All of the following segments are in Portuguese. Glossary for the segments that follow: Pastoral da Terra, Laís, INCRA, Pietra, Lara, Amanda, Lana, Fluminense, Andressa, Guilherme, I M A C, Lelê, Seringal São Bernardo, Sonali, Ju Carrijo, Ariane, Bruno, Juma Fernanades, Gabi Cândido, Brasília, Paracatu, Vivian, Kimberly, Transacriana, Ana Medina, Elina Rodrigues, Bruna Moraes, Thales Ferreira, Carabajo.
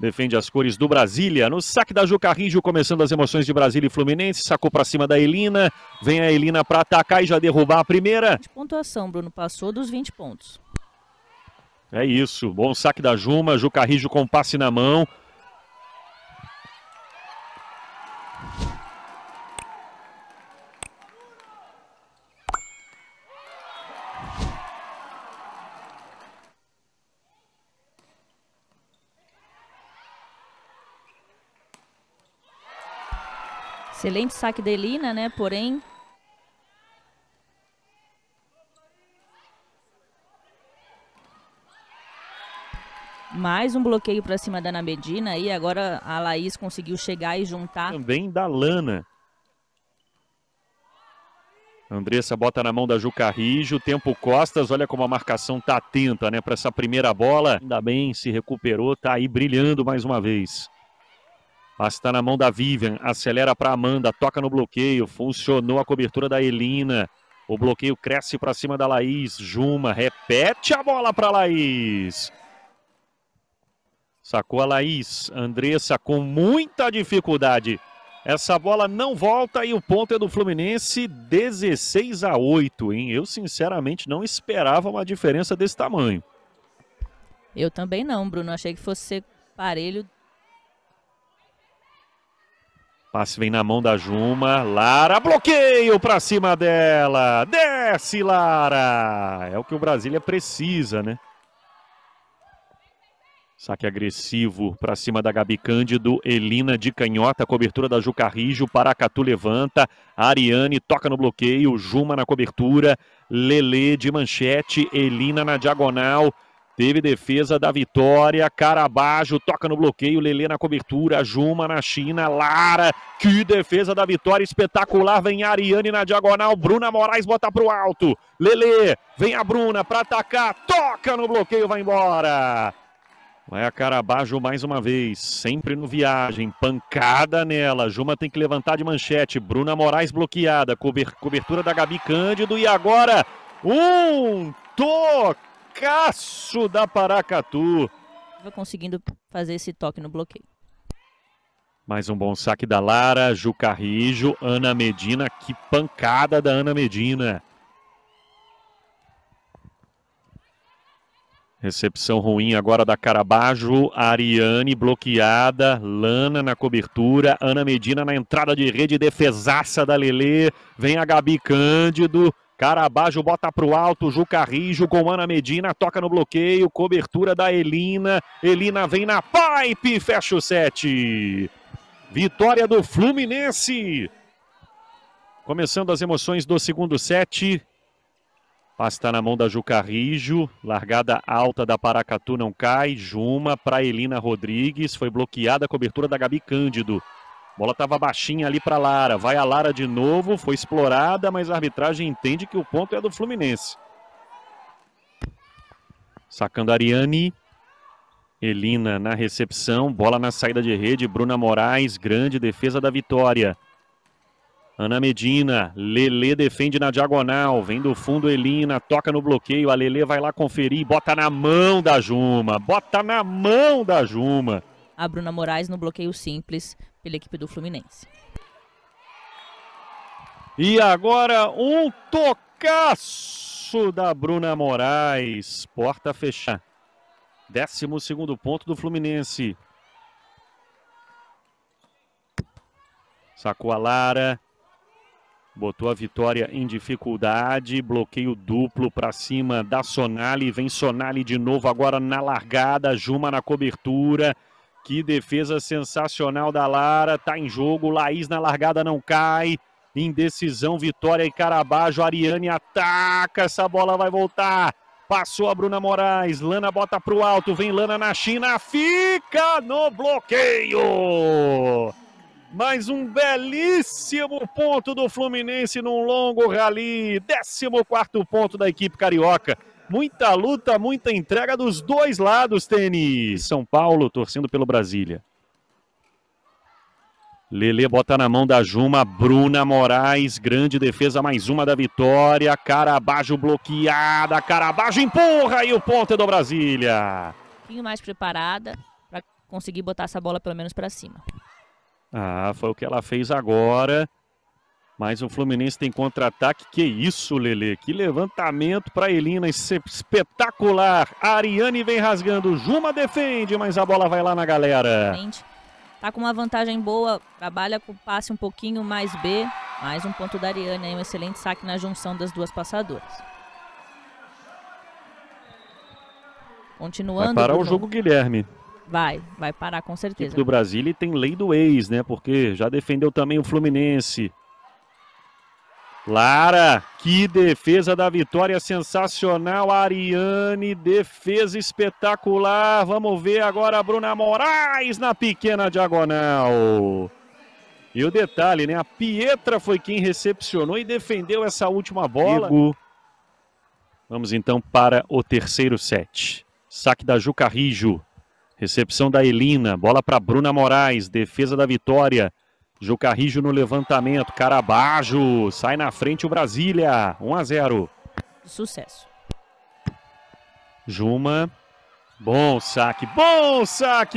Defende as cores do Brasília. No saque da Ju Carrijo, começando as emoções de Brasília e Fluminense. Sacou para cima da Elina. Vem a Elina para atacar e já derrubar a primeira. De pontuação, Bruno. Passou dos 20 pontos. É isso. Bom saque da Juma. Ju Carrijo com passe na mão. Excelente saque da Elina, né? Porém... mais um bloqueio para cima da Ana Medina. E agora a Laís conseguiu chegar e juntar. Também da Lana. Andressa bota na mão da Ju Carrijo. Tempo costas. Olha como a marcação tá atenta, né? Para essa primeira bola. Ainda bem, se recuperou. Tá aí brilhando mais uma vez. Está na mão da Vivian, acelera para Amanda, toca no bloqueio, funcionou a cobertura da Elina. O bloqueio cresce para cima da Laís, Juma repete a bola para Laís. Sacou a Laís, Andressa com muita dificuldade. Essa bola não volta e o ponto é do Fluminense, 16-8, hein? Eu sinceramente não esperava uma diferença desse tamanho. Eu também não, Bruno, achei que fosse ser parelho. Passe vem na mão da Juma, Lara, bloqueio para cima dela, desce Lara, é o que o Brasília precisa, né? Saque agressivo para cima da Gabi Cândido, Elina de canhota, cobertura da Ju Carrijo, Paracatu levanta, Ariane toca no bloqueio, Juma na cobertura, Lelê de manchete, Elina na diagonal. Teve defesa da vitória, Carabajo toca no bloqueio, Lelê na cobertura, Juma na China, Lara, que defesa da vitória espetacular, vem Ariane na diagonal, Bruna Moraes bota pro alto, Lelê, vem a Bruna para atacar, toca no bloqueio, vai embora. Vai a Carabajo mais uma vez, sempre no viagem, pancada nela, Juma tem que levantar de manchete, Bruna Moraes bloqueada, cobertura da Gabi Cândido e agora um toque. Caço da Paracatu. Conseguindo fazer esse toque no bloqueio. Mais um bom saque da Lara, Ju Carrijo, Ana Medina. Que pancada da Ana Medina. Recepção ruim agora da Carabajo. Ariane bloqueada. Lana na cobertura. Ana Medina na entrada de rede. Defesaça da Lelê. Vem a Gabi Cândido. Carabajo bota pro alto, Ju Carrijo com Ana Medina, toca no bloqueio, cobertura da Elina, Elina vem na pipe, fecha o set. Vitória do Fluminense. Começando as emoções do segundo set. Passa na mão da Ju Carrijo, largada alta da Paracatu não cai, Juma para Elina Rodrigues, foi bloqueada a cobertura da Gabi Cândido. Bola estava baixinha ali para Lara, vai a Lara de novo, foi explorada, mas a arbitragem entende que o ponto é do Fluminense. Sacando Ariane, Elina na recepção, bola na saída de rede, Bruna Moraes, grande defesa da vitória. Ana Medina, Lelê defende na diagonal, vem do fundo Elina, toca no bloqueio, a Lelê vai lá conferir, bota na mão da Juma, bota na mão da Juma. A Bruna Moraes no bloqueio simples pela equipe do Fluminense. E agora um tocaço da Bruna Moraes. Porta fechada. 12º ponto do Fluminense. Sacou a Lara. Botou a vitória em dificuldade. Bloqueio duplo para cima da Sonali. Vem Sonali de novo agora na largada. Juma na cobertura. Que defesa sensacional da Lara, tá em jogo, Laís na largada não cai, indecisão, vitória e Carabajo, Ariane ataca, essa bola vai voltar, passou a Bruna Moraes, Lana bota pro alto, vem Lana na China, fica no bloqueio! Mais um belíssimo ponto do Fluminense num longo rally, 14º ponto da equipe carioca. Muita luta, muita entrega dos dois lados, tênis. São Paulo torcendo pelo Brasília. Lelê bota na mão da Juma, Bruna Moraes, grande defesa, mais uma da vitória. Carabajo bloqueada, Carabajo empurra e o ponto é do Brasília. Um pouquinho mais preparada. conseguir botar essa bola pelo menos para cima. Ah, foi o que ela fez agora. Mas o Fluminense tem contra-ataque. Que isso, Lelê. Que levantamento para Elina. Espetacular. A Ariane vem rasgando. Juma defende, mas a bola vai lá na galera. Tá com uma vantagem boa. Trabalha com o passe um pouquinho mais B. Mais um ponto da Ariane. Aí um excelente saque na junção das duas passadoras. Continuando. Vai parar o jogo, Guilherme. Vai parar com certeza. A equipe do Brasília tem lei do ex, né? Porque já defendeu também o Fluminense. Lara, que defesa da vitória sensacional. Ariane, defesa espetacular. Vamos ver agora a Bruna Moraes na pequena diagonal. E o detalhe, né? A Pietra foi quem recepcionou e defendeu essa última bola. Vamos então para o terceiro set. Saque da Ju Carrijo. Recepção da Elina, bola para Bruna Moraes, defesa da vitória. Ju Carrijo no levantamento, Carabajo, sai na frente o Brasília, 1-0. Sucesso. Juma, bom saque,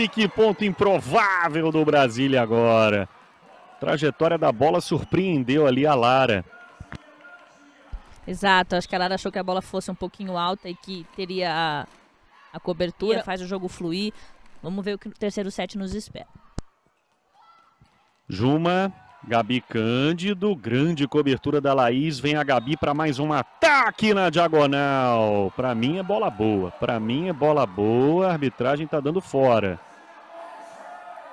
que ponto improvável do Brasília agora. Trajetória da bola surpreendeu ali a Lara. Exato, acho que a Lara achou que a bola fosse um pouquinho alta e que teria a cobertura, faz o jogo fluir. Vamos ver o que o terceiro set nos espera. Juma, Gabi Cândido, grande cobertura da Laís. Vem a Gabi para mais um ataque na diagonal. Para mim é bola boa. Para mim é bola boa. A arbitragem tá dando fora.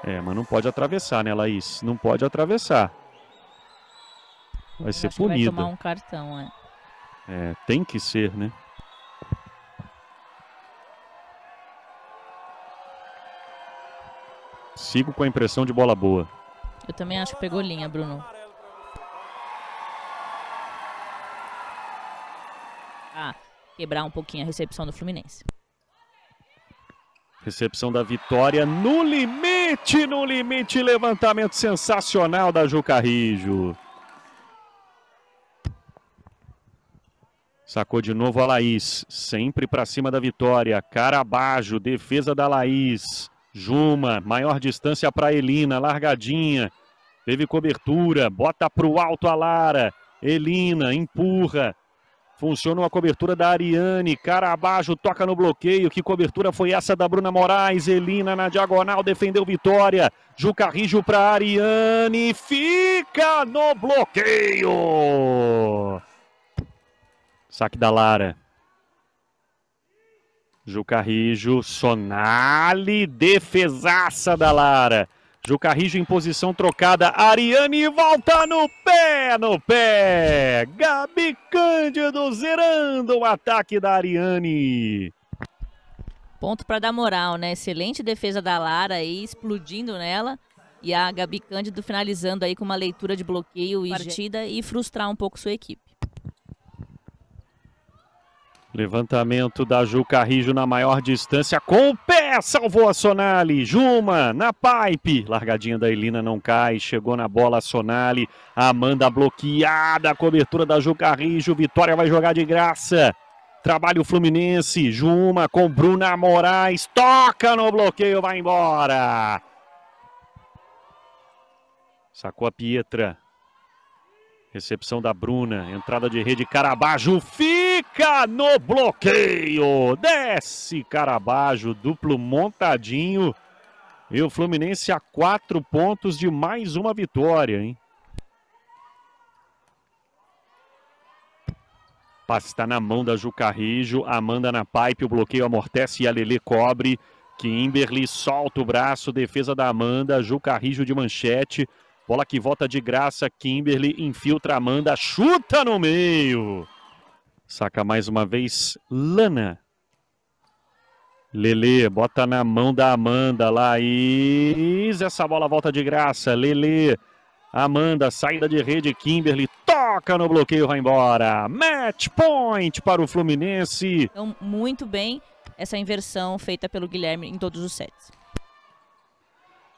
É, mas não pode atravessar, né, Laís? Não pode atravessar. Vai ser punida. Vai tomar um cartão, né? É, tem que ser, né? Sigo com a impressão de bola boa. Eu também acho que pegou linha, Bruno. Ah, quebrar um pouquinho a recepção do Fluminense. Recepção da vitória no limite, levantamento sensacional da Ju Carrijo. Sacou de novo a Laís, sempre para cima da vitória. Carabajo, defesa da Laís. Juma, maior distância para Elina, largadinha, teve cobertura, bota para o alto a Lara, Elina empurra, funcionou a cobertura da Ariane, Carabajo toca no bloqueio, que cobertura foi essa da Bruna Moraes, Elina na diagonal, defendeu vitória, Ju Carrijo para Ariane, fica no bloqueio, saque da Lara. Ju Carrijo, Sonali, defesaça da Lara. Ju Carrijo em posição trocada, Ariane volta no pé. Gabi Cândido zerando o ataque da Ariane. Ponto para dar moral, né? Excelente defesa da Lara aí, explodindo nela. E a Gabi Cândido finalizando aí com uma leitura de bloqueio e partida e frustrar um pouco sua equipe. Levantamento da Ju Carrijo na maior distância, com o pé, salvou a Sonali, Juma na pipe, largadinha da Elina não cai, chegou na bola a Sonali, Amanda bloqueada, cobertura da Ju Carrijo, vitória vai jogar de graça, trabalha o Fluminense, Juma com Bruna Moraes, toca no bloqueio, vai embora, sacou a Pietra. Recepção da Bruna, entrada de rede, Carabajo fica no bloqueio, desce Carabajo, duplo montadinho e o Fluminense a 4 pontos de mais uma vitória, hein? Passe está na mão da Ju Carrijo, Amanda na pipe, o bloqueio amortece e a Lelê cobre, Kimberly solta o braço, defesa da Amanda, Ju Carrijo de manchete. Bola que volta de graça, Kimberly infiltra Amanda, chuta no meio. Saca mais uma vez, Lana. Lelê, bota na mão da Amanda, Laís, essa bola volta de graça, Lelê. Amanda, saída de rede, Kimberly, toca no bloqueio, vai embora. Match point para o Fluminense. Então, muito bem essa inversão feita pelo Guilherme em todos os sets.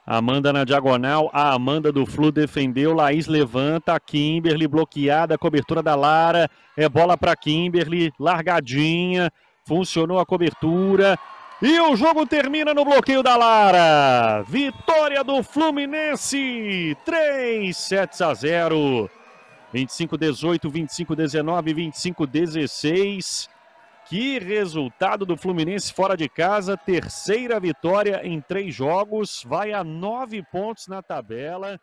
Amanda na diagonal, a Amanda do Flu defendeu, Laís levanta, Kimberly bloqueada, cobertura da Lara, é bola para Kimberly, largadinha, funcionou a cobertura, E o jogo termina no bloqueio da Lara. Vitória do Fluminense. 3-0. 25-18, 25-19, 25-16. Que resultado do Fluminense fora de casa. Terceira vitória em 3 jogos. Vai a 9 pontos na tabela.